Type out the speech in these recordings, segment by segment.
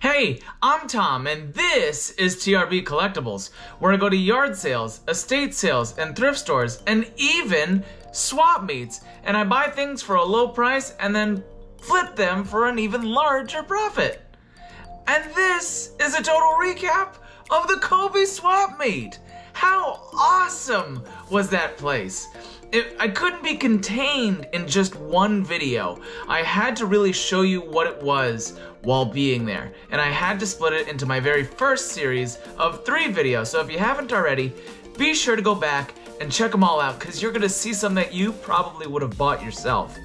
Hey, I'm Tom, and this is TRB Collectibles, where I go to yard sales, estate sales, and thrift stores, and even swap meets, and I buy things for a low price and then flip them for an even larger profit. And this is a total recap of the Kobey's Swap Meet. How awesome was that place? I couldn't be contained in just one video. I had to really show you what it was while being there. And I had to split it into my very first series of 3 videos. So if you haven't already, be sure to go back and check them all out because you're gonna see some that you probably would have bought yourself.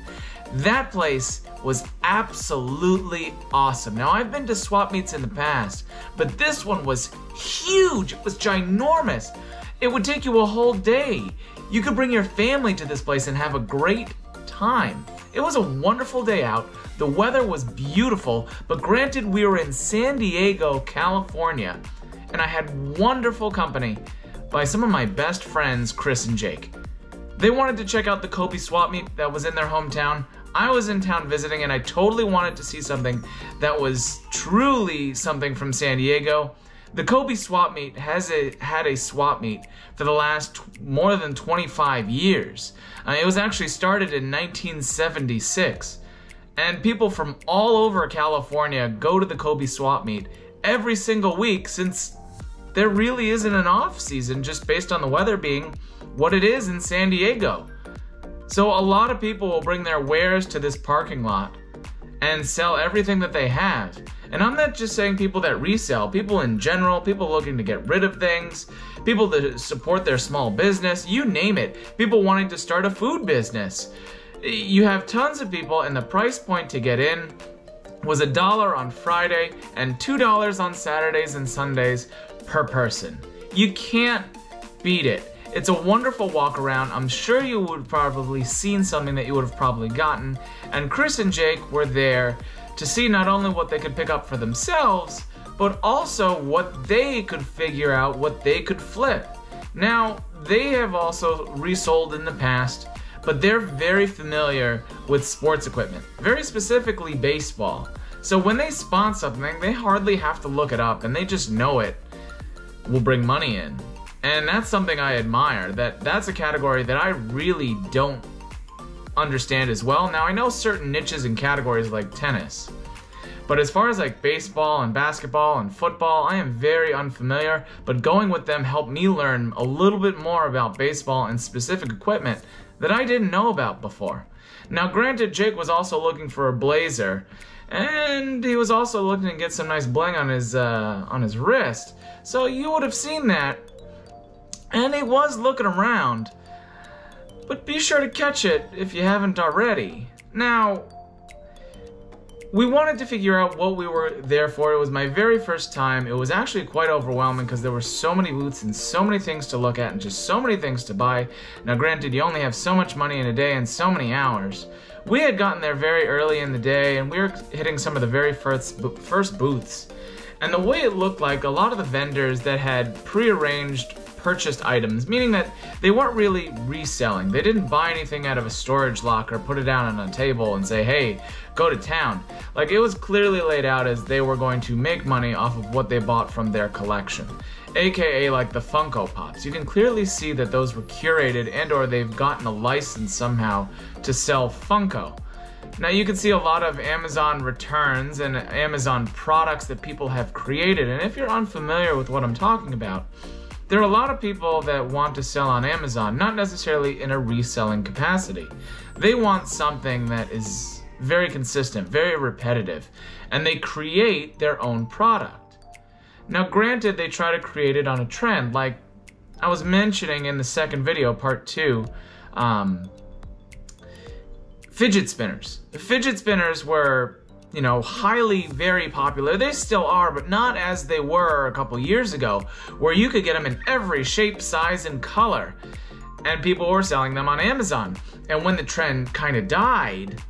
That place was absolutely awesome. Now, I've been to swap meets in the past, but this one was huge. It was ginormous. It would take you a whole day. You could bring your family to this place and have a great time. It was a wonderful day out. The weather was beautiful, but granted, we were in San Diego, California, and I had wonderful company by some of my best friends, Chris and Jake. They wanted to check out the Kobey's Swap Meet that was in their hometown. I was in town visiting and I totally wanted to see something that was truly something from San Diego. The Kobey's Swap Meet has had a swap meet for the last more than 25 years. It was actually started in 1976. And people from all over California go to the Kobey's Swap Meet every single week since there really isn't an off season just based on the weather being what it is in San Diego. So a lot of people will bring their wares to this parking lot and sell everything that they have. And I'm not just saying people that resell, people in general, people looking to get rid of things, people that support their small business, you name it, people wanting to start a food business. You have tons of people and the price point to get in was $1 on Friday and $2 on Saturdays and Sundays per person. You can't beat it. It's a wonderful walk around. I'm sure you would have probably seen something that you would have probably gotten. And Chris and Jake were there to see not only what they could pick up for themselves, but also what they could figure out, what they could flip. Now, they have also resold in the past, but they're very familiar with sports equipment, very specifically baseball. So when they spot something, they hardly have to look it up and they just know it will bring money in. And that's something I admire, that's a category that I really don't understand as well. Now, I know certain niches and categories like tennis, but as far as like baseball and basketball and football, I am very unfamiliar, but going with them helped me learn a little bit more about baseball and specific equipment that I didn't know about before. Now, granted, Jake was also looking for a blazer, and he was also looking to get some nice bling on his wrist, so you would have seen that. And he was looking around, but be sure to catch it if you haven't already. Now, we wanted to figure out what we were there for. It was my very first time. It was actually quite overwhelming because there were so many booths and so many things to look at and just so many things to buy. Now, granted, you only have so much money in a day and so many hours. We had gotten there very early in the day and we were hitting some of the very first booths. And the way it looked like, a lot of the vendors that had prearranged purchased items, meaning that they weren't really reselling. They didn't buy anything out of a storage locker, put it down on a table and say, hey, go to town. Like, it was clearly laid out as they were going to make money off of what they bought from their collection, AKA like the Funko Pops. You can clearly see that those were curated and or they've gotten a license somehow to sell Funko. Now, you can see a lot of Amazon returns and Amazon products that people have created. And if you're unfamiliar with what I'm talking about, there are a lot of people that want to sell on Amazon, not necessarily in a reselling capacity. They want something that is very consistent, very repetitive, and they create their own product. Now, granted, they try to create it on a trend, like I was mentioning in the second video, part 2, fidget spinners. The fidget spinners were, you know, highly, very popular. They still are, but not as they were a couple years ago, where you could get them in every shape, size, and color. And people were selling them on Amazon. And when the trend kind of died,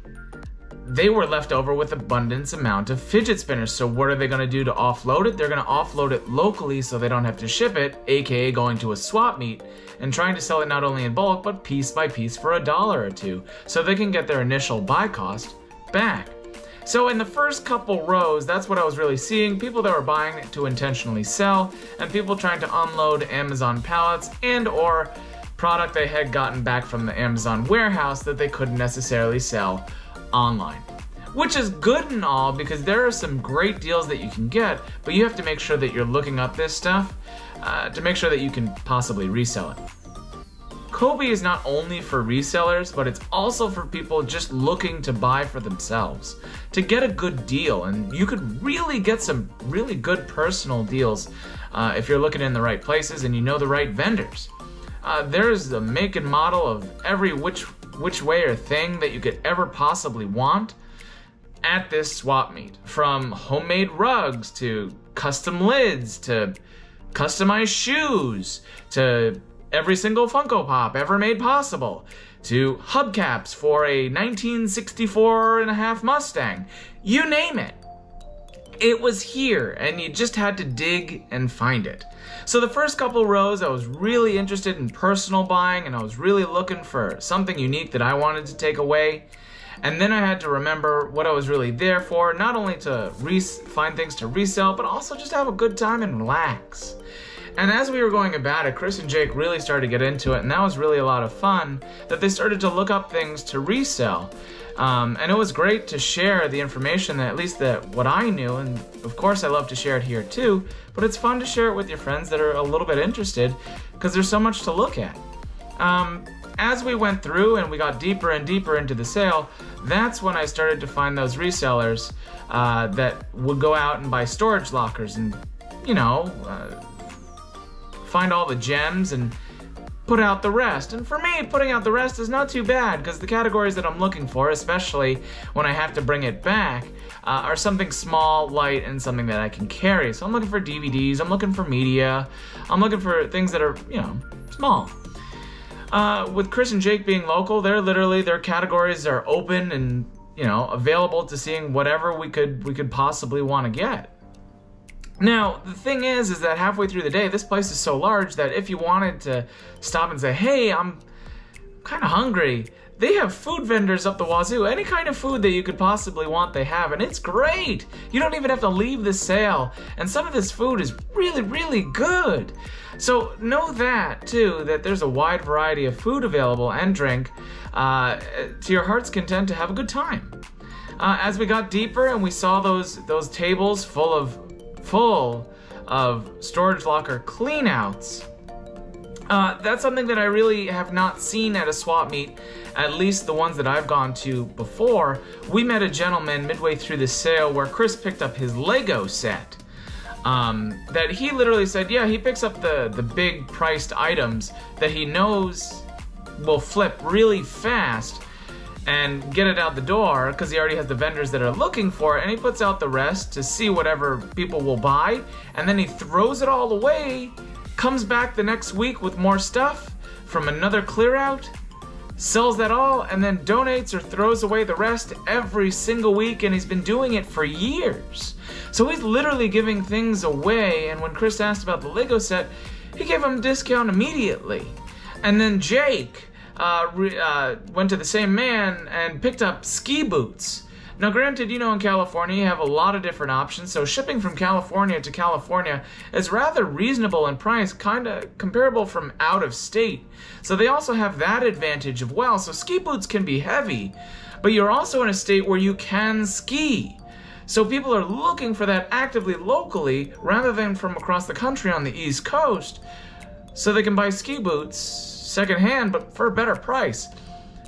they were left over with abundance amount of fidget spinners. So what are they gonna do to offload it? They're gonna offload it locally so they don't have to ship it, AKA going to a swap meet and trying to sell it not only in bulk, but piece by piece for $1 or $2. So they can get their initial buy cost back. So in the first couple rows, that's what I was really seeing, people that were buying to intentionally sell and people trying to unload Amazon pallets and or product they had gotten back from the Amazon warehouse that they couldn't necessarily sell online. Which is good and all because there are some great deals that you can get, but you have to make sure that you're looking up this stuff to make sure that you can possibly resell it. Kobe is not only for resellers, but it's also for people just looking to buy for themselves, to get a good deal, and you could really get some really good personal deals if you're looking in the right places and you know the right vendors. There's the make and model of every which way or thing that you could ever possibly want at this swap meet, from homemade rugs to custom lids to customized shoes to every single Funko Pop ever made possible to hubcaps for a 1964 and a half Mustang. You name it. It was here and you just had to dig and find it. So the first couple rows I was really interested in personal buying and I was really looking for something unique that I wanted to take away. And then I had to remember what I was really there for, not only to find things to resell, but also just have a good time and relax. And as we were going about it, Chris and Jake really started to get into it, and that was really a lot of fun, that they started to look up things to resell. And it was great to share the information, that, at least that what I knew, and of course I love to share it here too, but it's fun to share it with your friends that are a little bit interested, because there's so much to look at. As we went through and we got deeper and deeper into the sale, that's when I started to find those resellers that would go out and buy storage lockers and, you know, find all the gems and put out the rest. And for me, putting out the rest is not too bad because the categories that I'm looking for, especially when I have to bring it back, are something small, light, and something that I can carry. So I'm looking for DVDs, I'm looking for media, I'm looking for things that are, you know, small. With Chris and Jake being local, they're literally, their categories are open and, you know, available to seeing whatever we could possibly want to get. Now, the thing is that halfway through the day, this place is so large that if you wanted to stop and say, hey, I'm kind of hungry, they have food vendors up the wazoo. Any kind of food that you could possibly want, they have, and it's great. You don't even have to leave the sale, and some of this food is really, really good. So know that, too, that there's a wide variety of food available and drink to your heart's content to have a good time. As we got deeper and we saw those tables full of storage locker cleanouts, that's something that I really have not seen at a swap meet, at least the ones that I've gone to before. We met a gentleman midway through the sale where Chris picked up his Lego set. That he literally said, yeah, he picks up the big priced items that he knows will flip really fast and get it out the door because he already has the vendors that are looking for it, and he puts out the rest to see whatever people will buy, and then he throws it all away, comes back the next week with more stuff from another clear out, sells that all, and then donates or throws away the rest every single week, and he's been doing it for years. So he's literally giving things away, and when Chris asked about the Lego set, he gave him a discount immediately. And then Jake went to the same man and picked up ski boots. Now granted, you know, in California you have a lot of different options, so shipping from California to California is rather reasonable in price, kind of comparable from out of state. So they also have that advantage as well. So ski boots can be heavy, but you're also in a state where you can ski. So people are looking for that actively locally rather than from across the country on the East Coast, so they can buy ski boots secondhand but for a better price.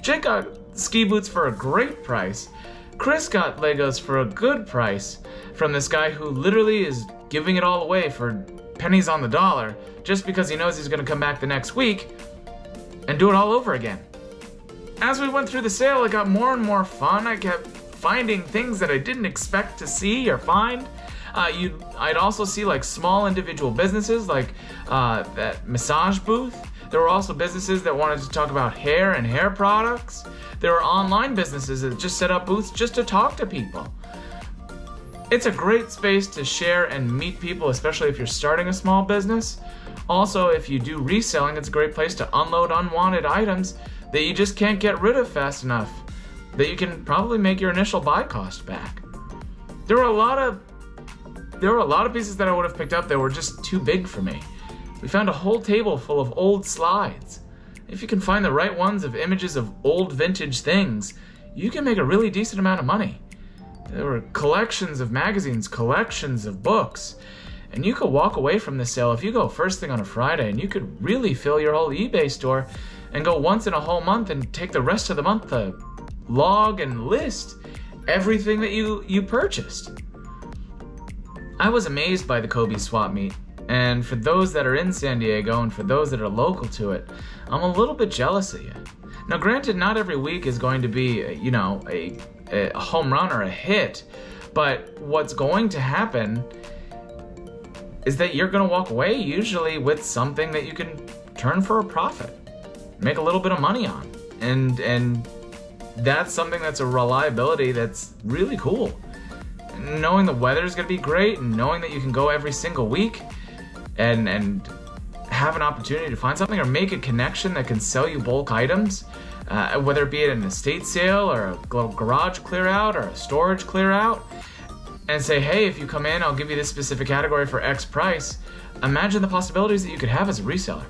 Jake got ski boots for a great price. Chris got Legos for a good price from this guy who literally is giving it all away for pennies on the dollar just because he knows he's going to come back the next week and do it all over again. As we went through the sale, it got more and more fun. I kept finding things that I didn't expect to see or find. I'd also see like small individual businesses like that massage booth. There were also businesses that wanted to talk about hair and hair products. There were online businesses that just set up booths just to talk to people. It's a great space to share and meet people, especially if you're starting a small business. Also, if you do reselling, it's a great place to unload unwanted items that you just can't get rid of fast enough, that you can probably make your initial buy cost back. There were a lot of pieces that I would have picked up that were just too big for me. We found a whole table full of old slides. If you can find the right ones of images of old vintage things, you can make a really decent amount of money. There were collections of magazines, collections of books, and you could walk away from the sale if you go first thing on a Friday, and you could really fill your whole eBay store and go once in a whole month and take the rest of the month to log and list everything that you purchased. I was amazed by the Kobey's Swap Meet, and for those that are in San Diego and for those that are local to it, I'm a little bit jealous of you. Now granted, not every week is going to be, you know, a home run or a hit, but what's going to happen is that you're going to walk away usually with something that you can turn for a profit, make a little bit of money on, and that's something that's a reliability that's really cool. Knowing the weather is going to be great and knowing that you can go every single week and have an opportunity to find something or make a connection that can sell you bulk items, whether it be at an estate sale or a little garage clear out or a storage clear out, and say, hey, if you come in, I'll give you this specific category for X price. Imagine the possibilities that you could have as a reseller.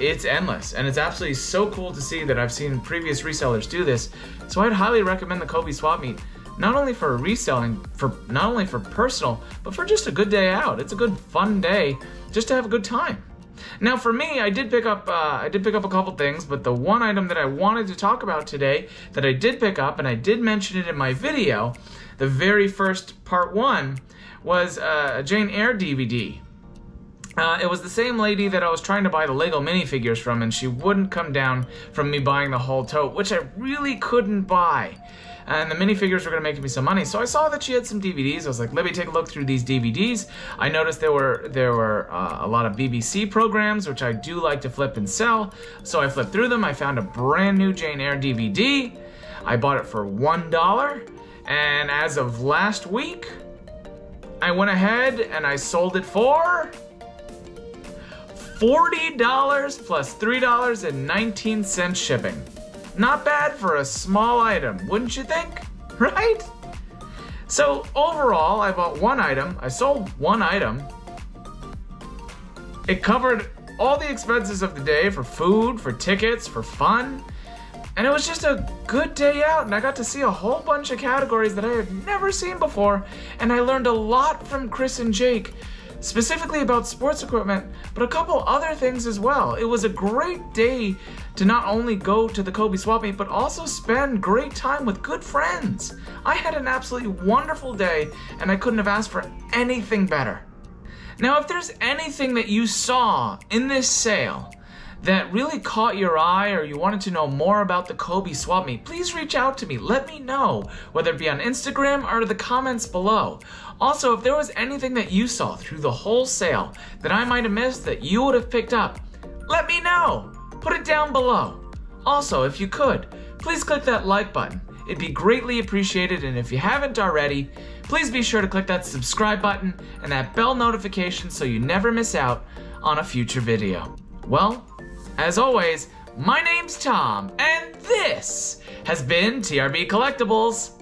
It's endless, and it's absolutely so cool to see that I've seen previous resellers do this, so I'd highly recommend the Kobey's Swap Meet, not only for reselling, not only for personal, but for just a good day out. It's a good fun day just to have a good time. Now for me, I did pick up a couple things, but the one item that I wanted to talk about today that I did pick up, and I did mention it in my video, the very first part 1, was a Jane Eyre DVD. It was the same lady that I was trying to buy the Lego minifigures from, and she wouldn't come down from me buying the whole tote, which I really couldn't buy. And the minifigures were going to make me some money, so I saw that she had some DVDs. I was like, let me take a look through these DVDs. I noticed there were a lot of BBC programs, which I do like to flip and sell. So I flipped through them. I found a brand new Jane Eyre DVD. I bought it for $1, and as of last week, I went ahead and I sold it for $40 plus $3.19 shipping. Not bad for a small item, wouldn't you think? Right? So overall, I bought one item, I sold one item. It covered all the expenses of the day for food, for tickets, for fun. And it was just a good day out, and I got to see a whole bunch of categories that I had never seen before. And I learned a lot from Chris and Jake, specifically about sports equipment, but a couple other things as well. It was a great day to not only go to the Kobey's Swap Meet, but also spend great time with good friends. I had an absolutely wonderful day, and I couldn't have asked for anything better. Now, if there's anything that you saw in this sale that really caught your eye, or you wanted to know more about the Kobey's Swap Meet, please reach out to me. Let me know, whether it be on Instagram or the comments below. Also, if there was anything that you saw through the whole sale that I might have missed that you would have picked up, let me know. Put it down below. Also, if you could, please click that like button. It'd be greatly appreciated, and if you haven't already, please be sure to click that subscribe button and that bell notification so you never miss out on a future video. Well, as always, my name's Tom, and this has been TRB Collectibles.